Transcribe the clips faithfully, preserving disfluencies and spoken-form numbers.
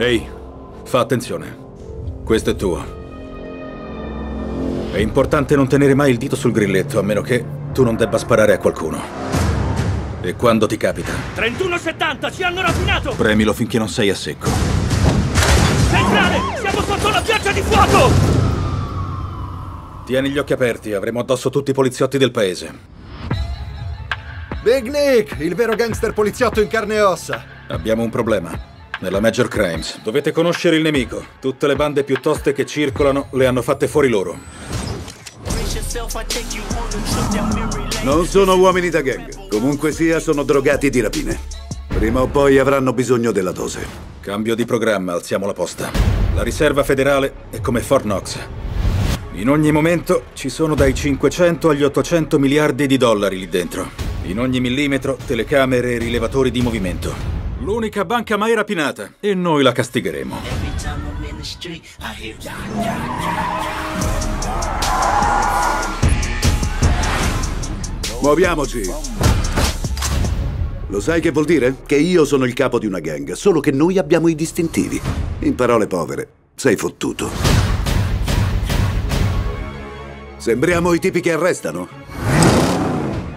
Ehi, fa attenzione. Questo è tuo. È importante non tenere mai il dito sul grilletto, a meno che tu non debba sparare a qualcuno. E quando ti capita... trentuno settanta, ci hanno rapinato! Premilo finché non sei a secco. Centrale, siamo sotto la pioggia di fuoco! Tieni gli occhi aperti, avremo addosso tutti i poliziotti del paese. Big Nick, il vero gangster poliziotto in carne e ossa. Abbiamo un problema. Nella Major Crimes. Dovete conoscere il nemico. Tutte le bande più toste che circolano le hanno fatte fuori loro. Non sono uomini da gang. Comunque sia, sono drogati di rapine. Prima o poi avranno bisogno della dose. Cambio di programma, alziamo la posta. La riserva federale è come Fort Knox. In ogni momento ci sono dai cinquecento agli ottocento miliardi di dollari lì dentro. In ogni millimetro telecamere e rilevatori di movimento. L'unica banca mai rapinata. E noi la castigheremo. Muoviamoci. Lo sai che vuol dire? Che io sono il capo di una gang, solo che noi abbiamo i distintivi. In parole povere, sei fottuto. Sembriamo i tipi che arrestano.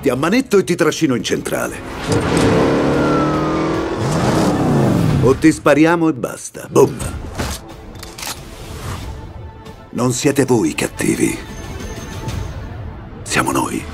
Ti ammanetto e ti trascino in centrale. O ti spariamo e basta. Boom! Non siete voi cattivi. Siamo noi.